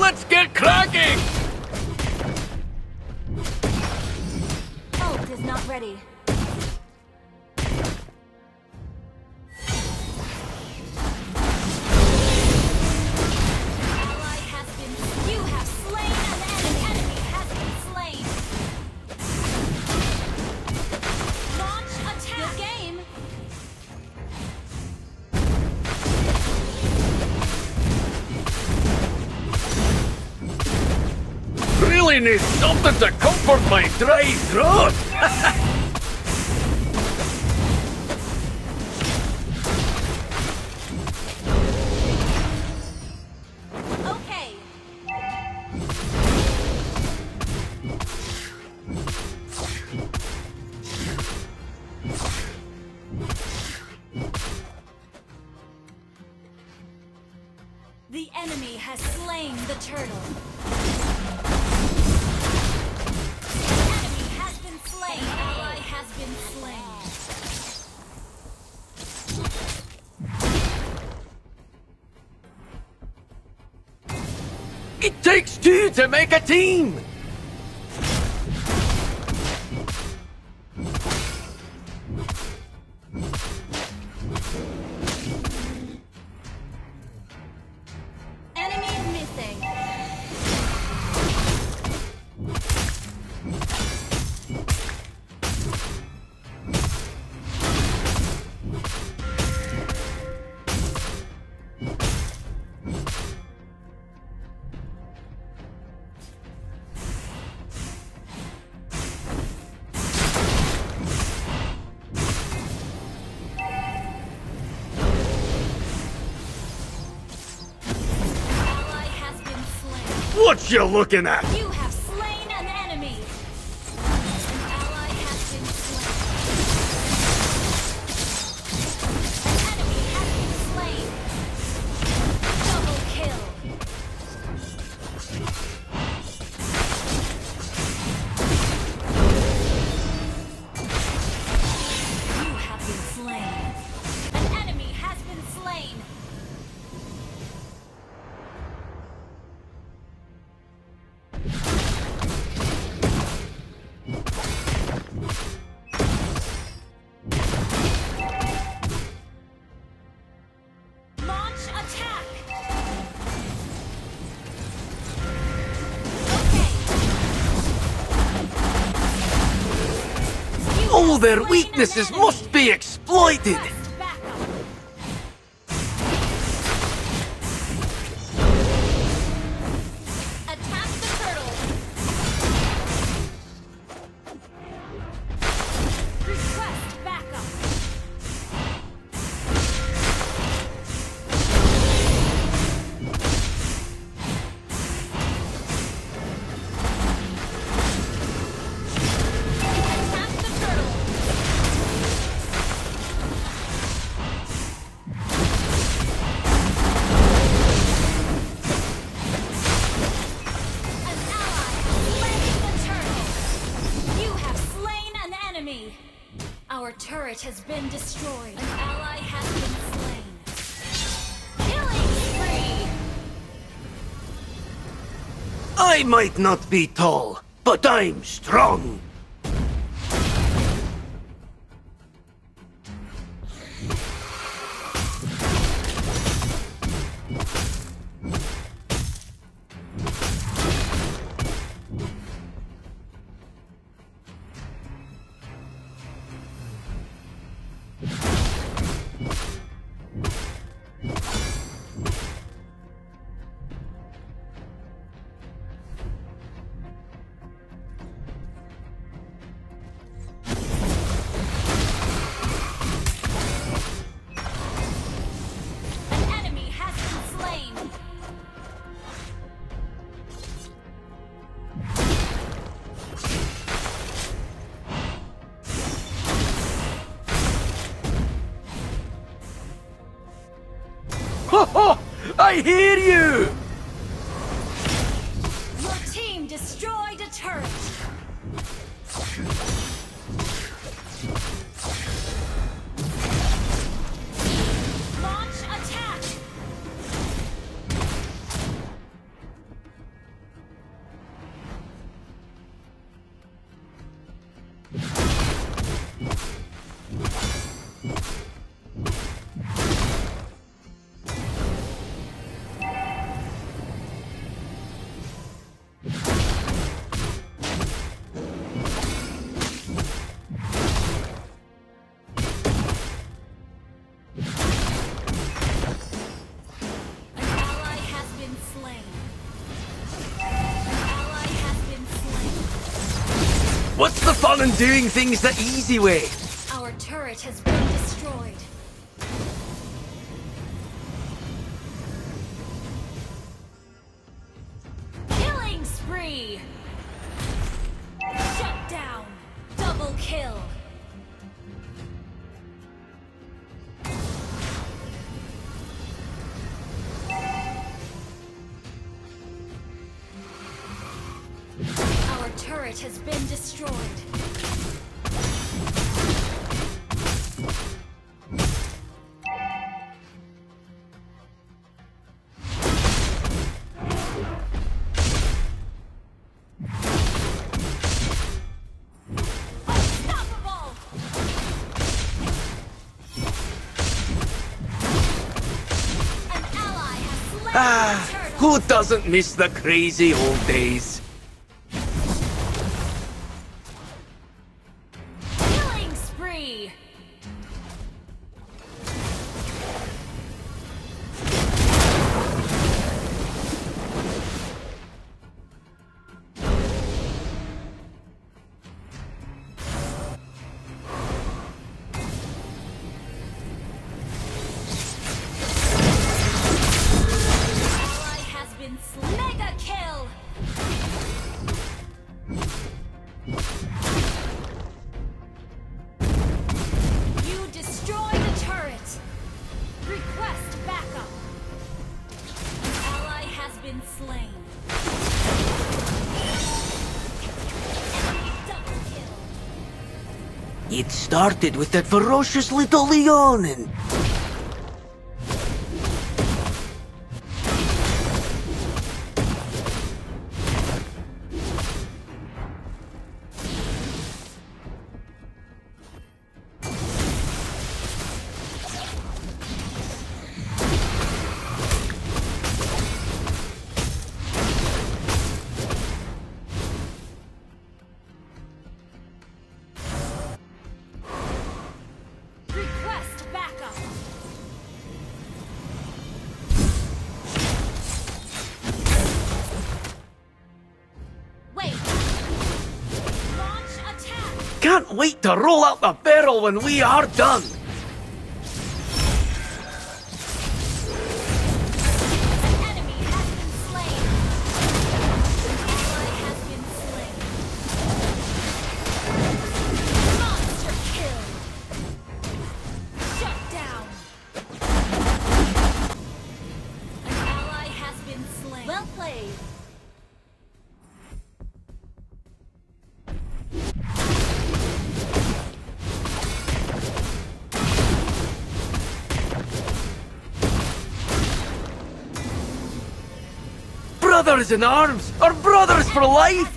Let's get cracking! Ult is not ready. I need something to comfort my dry throat! Okay. The enemy has slain the turtle. An ally has been slain. It takes two to make a team! What you looking at? You have slain an enemy. An ally has been slain. An enemy has been slain. Double kill. You have been slain. An enemy has been slain. All their weaknesses must be exploited! Attack the turtle! Request backup! Our turret has been destroyed. An ally has been slain. Killing spree! I might not be tall, but I'm strong. ho! I hear you! Your team destroyed a turret! What's the fun in doing things the easy way? Our turret has been destroyed. Killing spree! Shut down! Double kill! Turret has been destroyed. Unstoppable! An ally has slain. Who doesn't miss the crazy old days? It started with that ferocious little Leonin. Can't wait to roll out the barrel when we are done! An enemy has been slain! An ally has been slain! Monster kill! Shut down! An ally has been slain! Well played! Brothers in arms are brothers for life!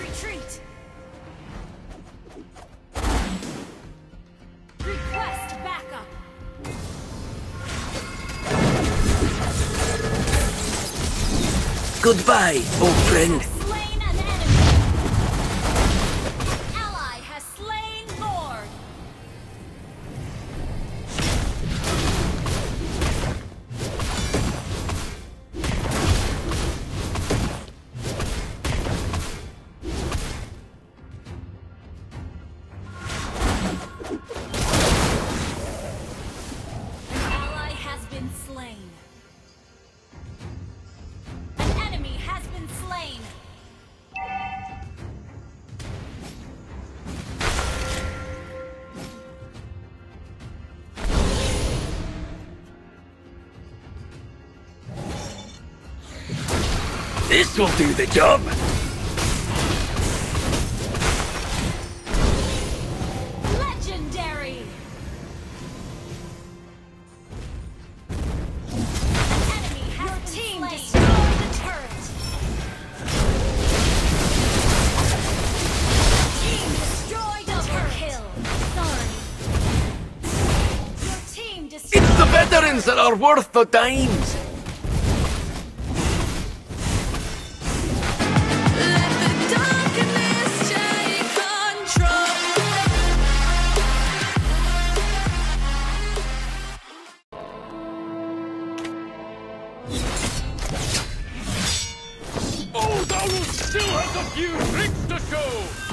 Retreat! Request backup! Goodbye, old friend. Slain an enemy! An ally has slain Lord! This'll do the job. Legendary. Enemy has team destroyed the turret. Team destroyed the turret. Kill. Sorry. Your team destroyed. It's the veterans that are worth the dimes. Aulus still has a few tricks to show!